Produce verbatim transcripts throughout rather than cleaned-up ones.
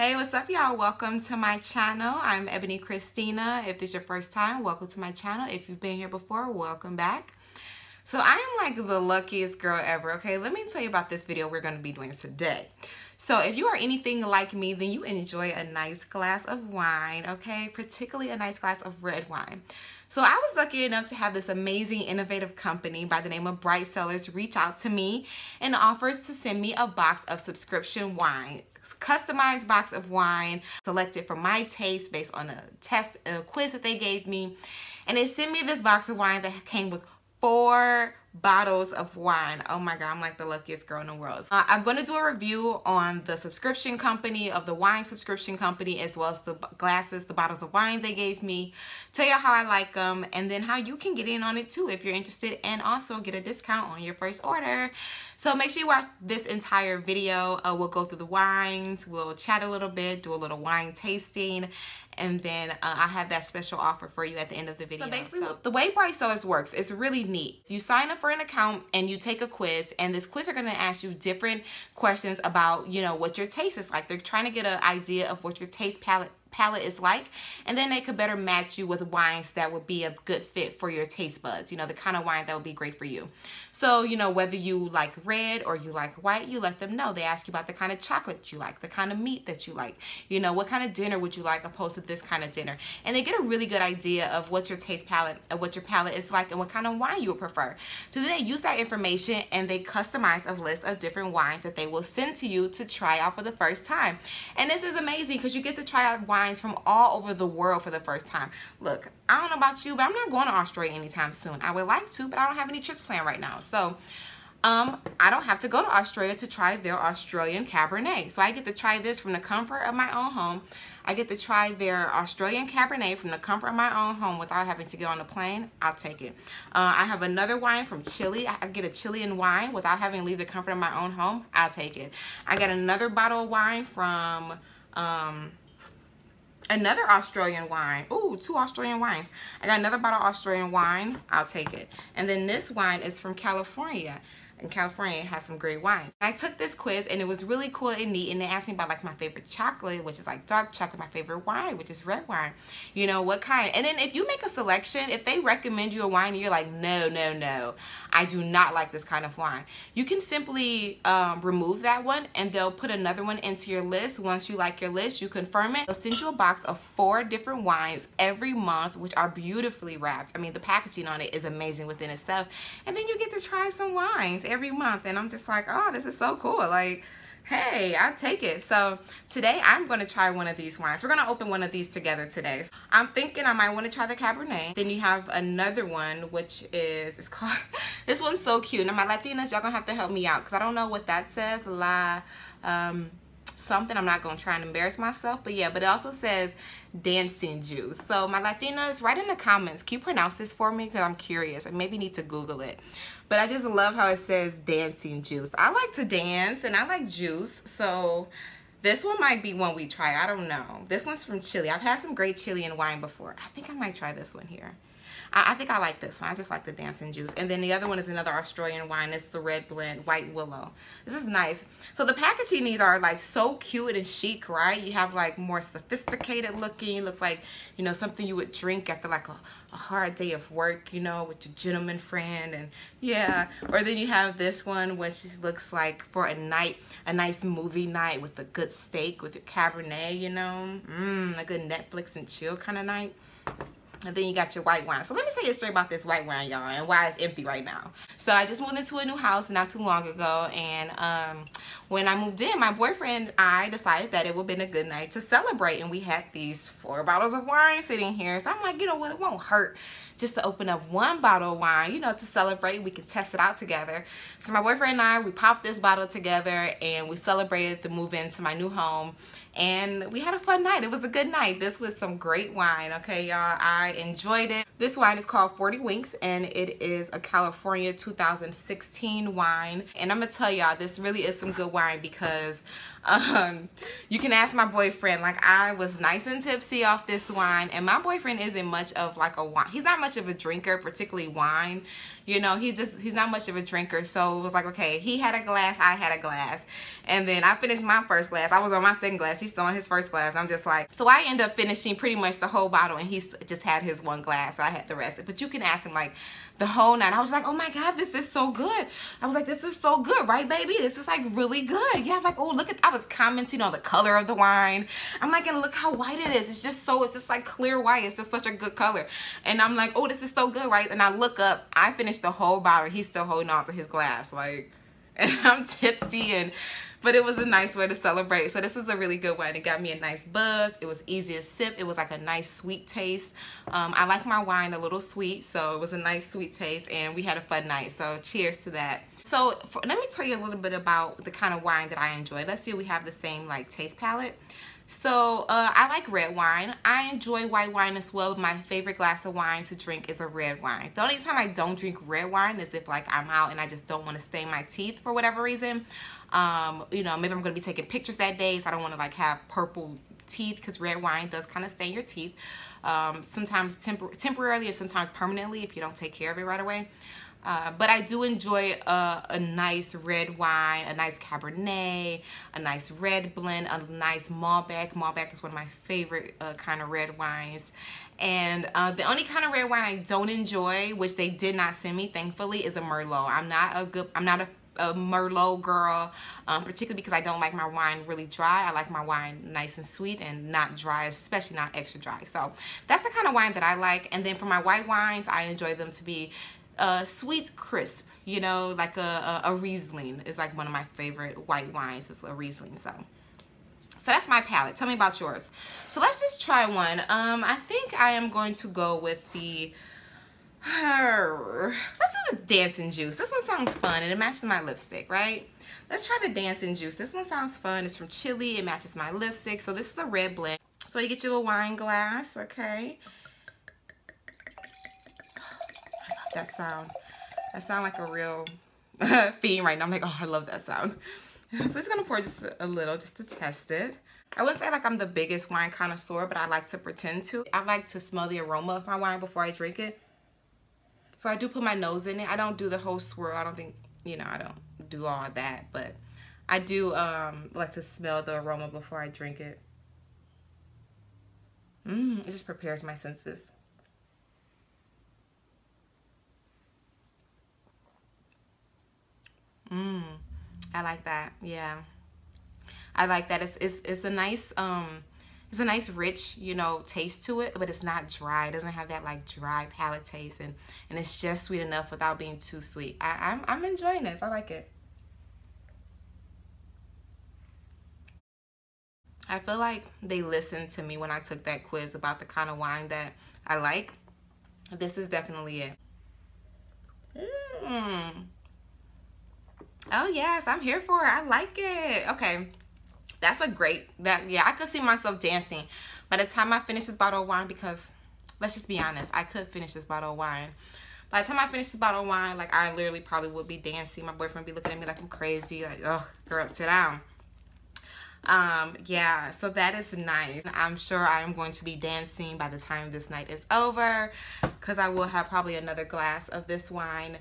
Hey, what's up, y'all? Welcome to my channel. I'm Ebony Christina. If this is your first time, welcome to my channel. If you've been here before, welcome back. So I am like the luckiest girl ever, okay? Let me tell you about this video we're going to be doing today. So if you are anything like me, then you enjoy a nice glass of wine, okay? Particularly a nice glass of red wine. So I was lucky enough to have this amazing, innovative company by the name of Bright Cellars reach out to me and offers to send me a box of subscription wine. Customized box of wine selected for my taste based on a test a quiz that they gave me, and they sent me this box of wine that came with four bottles of wine. Oh my god, I'm like the luckiest girl in the world. uh, I'm going to do a review on the subscription company of the wine subscription company, as well as the glasses, the bottles of wine they gave me, tell you how I like them, and then how you can get in on it too if you're interested, and also get a discount on your first order. So make sure you watch this entire video. Uh, we'll go through the wines, we'll chat a little bit, do a little wine tasting, and then uh, I have that special offer for you at the end of the video. So basically, so the way Bright Cellars works, it's really neat. You sign up for an account and you take a quiz, and this quiz are going to ask you different questions about, you know, what your taste is like. They're trying to get an idea of what your taste palette palette is like, and then they could better match you with wines that would be a good fit for your taste buds, you know, the kind of wine that would be great for you. So, you know, whether you like red or you like white, you let them know. They ask you about the kind of chocolate you like, the kind of meat that you like, you know, what kind of dinner would you like opposed to this kind of dinner, and they get a really good idea of what your taste palette of what your palette is like and what kind of wine you would prefer. So then they use that information and they customize a list of different wines that they will send to you to try out for the first time. And this is amazing because you get to try out wine from all over the world for the first time. Look, I don't know about you, but I'm not going to Australia anytime soon. I would like to, but I don't have any trips planned right now. So um, I don't have to go to Australia to try their Australian Cabernet. So I get to try this from the comfort of my own home. I get to try their Australian Cabernet from the comfort of my own home without having to get on a plane. I'll take it. Uh, I have another wine from Chile. I get a Chilean wine without having to leave the comfort of my own home. I'll take it. I got another bottle of wine from... Um, Another Australian wine. Ooh, two Australian wines. I got another bottle of Australian wine. I'll take it. And then this wine is from California. And California has some great wines. I took this quiz and it was really cool and neat, and they asked me about like my favorite chocolate, which is like dark chocolate, my favorite wine, which is red wine, you know, what kind. And then if you make a selection, if they recommend you a wine and you're like, no, no, no, I do not like this kind of wine, you can simply um, remove that one and they'll put another one into your list. Once you like your list, you confirm it. They'll send you a box of four different wines every month, which are beautifully wrapped. I mean, the packaging on it is amazing within itself. And then you get to try some wines every month, and I'm just like, oh, this is so cool. Like, hey, I take it. So today I'm going to try one of these wines. We're going to open one of these together today. I'm thinking I might want to try the Cabernet. Then you have another one, which is, it's called, this one's so cute. Now my Latinas, y'all gonna have to help me out because I don't know what that says. La um something. I'm not gonna try and embarrass myself, but yeah, but it also says dancing juice. So my Latinas, write in the comments, can you pronounce this for me, because I'm curious. I maybe need to Google it, but I just love how it says dancing juice. I like to dance and I like juice, so this one might be one we try. I don't know. This one's from Chile. I've had some great Chilean wine before. I think I might try this one here. I, I think I like this one. I just like the dancing juice. And then the other one is another Australian wine. It's the red blend, White Willow. This is nice. So the packaging, these are like so cute and chic, right? You have like more sophisticated looking. It looks like, you know, something you would drink after like a, a hard day of work, you know, with your gentleman friend. And yeah. Or then you have this one, which looks like for a night, a nice movie night with a good steak, with your Cabernet, you know, mm, a good Netflix and chill kind of night. And then you got your white wine. So let me tell you a story about this white wine, y'all, and why it's empty right now. So I just moved into a new house not too long ago, and um, when I moved in, my boyfriend and I decided that it would have been a good night to celebrate, and we had these four bottles of wine sitting here. So I'm like, you know what, it won't hurt just to open up one bottle of wine, you know, to celebrate. We can test it out together. So my boyfriend and I, we popped this bottle together, and we celebrated the move into my new home, and we had a fun night. It was a good night. This was some great wine, okay, y'all. I I enjoyed it. This wine is called forty winks, and it is a California two thousand sixteen wine, and I'm gonna tell y'all, this really is some good wine because Um, you can ask my boyfriend. Like, I was nice and tipsy off this wine, and my boyfriend isn't much of like a wine. He's not much of a drinker, particularly wine. You know, he just, he's not much of a drinker. So it was like, okay, he had a glass, I had a glass. And then I finished my first glass. I was on my second glass. He's still on his first glass. I'm just like, so I end up finishing pretty much the whole bottle, and he's just had his one glass. So I had the rest. But you can ask him like the whole night. I was like, oh my God, this is so good. I was like, this is so good, right, baby? This is like really good. Yeah, I'm like, oh, look at, I was commenting on the color of the wine. I'm like, and look how white it is. It's just so, it's just like clear white. It's just such a good color. And I'm like, oh, this is so good, right? And I look up, I finished the whole bottle. He's still holding on to his glass, like, and I'm tipsy, and, but it was a nice way to celebrate. So this is a really good one. It got me a nice buzz. It was easy to sip. It was like a nice sweet taste. Um, I like my wine a little sweet, so it was a nice sweet taste, and we had a fun night. So cheers to that. So for, let me tell you a little bit about the kind of wine that I enjoy. Let's see if we have the same like taste palette. So uh, I like red wine. I enjoy white wine as well, but my favorite glass of wine to drink is a red wine. The only time I don't drink red wine is if like I'm out and I just don't want to stain my teeth for whatever reason. Um, you know, maybe I'm going to be taking pictures that day, so I don't want to like have purple teeth, because red wine does kind of stain your teeth. Um, sometimes tempor temporarily and sometimes permanently if you don't take care of it right away. Uh, but I do enjoy a, a nice red wine, a nice Cabernet, a nice red blend, a nice Malbec. Malbec is one of my favorite uh, kind of red wines. And uh, the only kind of red wine I don't enjoy, which they did not send me, thankfully, is a Merlot. I'm not a good, I'm not a, a Merlot girl, um, particularly because I don't like my wine really dry. I like my wine nice and sweet and not dry, especially not extra dry. So that's the kind of wine that I like. And then for my white wines, I enjoy them to be Uh, sweet crisp, you know, like a, a, a Riesling is like one of my favorite white wines is a Riesling. So, so that's my palette. Tell me about yours. So let's just try one. Um, I think I am going to go with the, uh, let's do the Dancing Juice. This one sounds fun and it matches my lipstick, right? Let's try the Dancing Juice. This one sounds fun. It's from Chile. It matches my lipstick. So this is a red blend. So you get your little wine glass, okay? That sound, that sound like a real fiend right now. I'm like, oh, I love that sound. So I'm just gonna pour just a little just to test it. I wouldn't say like I'm the biggest wine connoisseur, but I like to pretend to. I like to smell the aroma of my wine before I drink it. So I do put my nose in it. I don't do the whole swirl. I don't think, you know, I don't do all that, but I do um, like to smell the aroma before I drink it. Mmm, it just prepares my senses. Mmm, I like that. Yeah, I like that. It's, it's it's a nice um, it's a nice rich, you know, taste to it, but it's not dry. It doesn't have that like dry palate taste, and and it's just sweet enough without being too sweet. I, I'm I'm enjoying this. I like it. I feel like they listened to me when I took that quiz about the kind of wine that I like. This is definitely it. Mmm. Oh yes, I'm here for it. I like it. Okay, that's a great, that yeah, I could see myself dancing by the time I finish this bottle of wine, because let's just be honest, I could finish this bottle of wine. By the time I finish this bottle of wine, like I literally probably would be dancing. My boyfriend would be looking at me like I'm crazy, like, oh girl, sit down. Um, yeah, so that is nice. I'm sure I am going to be dancing by the time this night is over, because I will have probably another glass of this wine.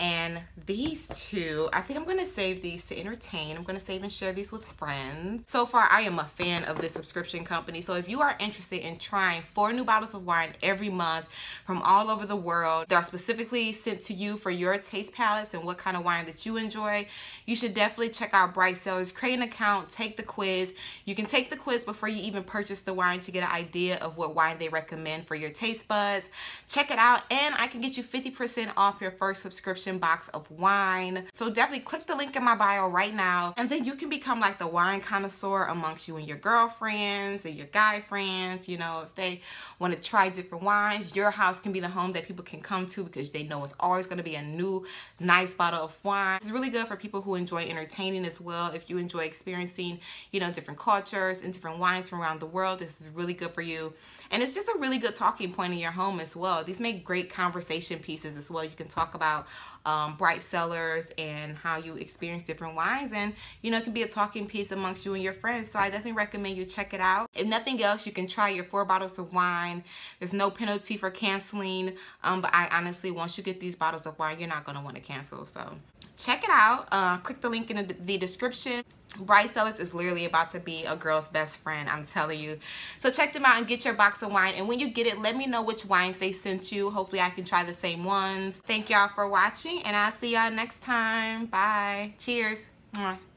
And these two, I think I'm going to save these to entertain. I'm going to save and share these with friends. So far, I am a fan of this subscription company. So if you are interested in trying four new bottles of wine every month from all over the world, they are specifically sent to you for your taste palettes and what kind of wine that you enjoy, you should definitely check out Bright Cellars. Create an account, take the quiz. You can take the quiz before you even purchase the wine to get an idea of what wine they recommend for your taste buds. Check it out, and I can get you fifty percent off your first subscription box of wine. So definitely click the link in my bio right now, and then you can become like the wine connoisseur amongst you and your girlfriends and your guy friends. You know, if they want to try different wines, your house can be the home that people can come to, because they know it's always going to be a new nice bottle of wine. It's really good for people who enjoy entertaining as well. If you enjoy experiencing, you know, different cultures and different wines from around the world, this is really good for you. And it's just a really good talking point in your home as well. These make great conversation pieces as well. You can talk about um, Bright Cellars and how you experience different wines. And, you know, it can be a talking piece amongst you and your friends. So I definitely recommend you check it out. If nothing else, you can try your four bottles of wine. There's no penalty for canceling. Um, but I honestly, once you get these bottles of wine, you're not going to want to cancel. So check it out. Uh, click the link in the, the description. Bright Cellars is literally about to be a girl's best friend, I'm telling you. So check them out and get your box of wine. And when you get it, let me know which wines they sent you. Hopefully I can try the same ones. Thank y'all for watching, and I'll see y'all next time. Bye. Cheers. Mwah.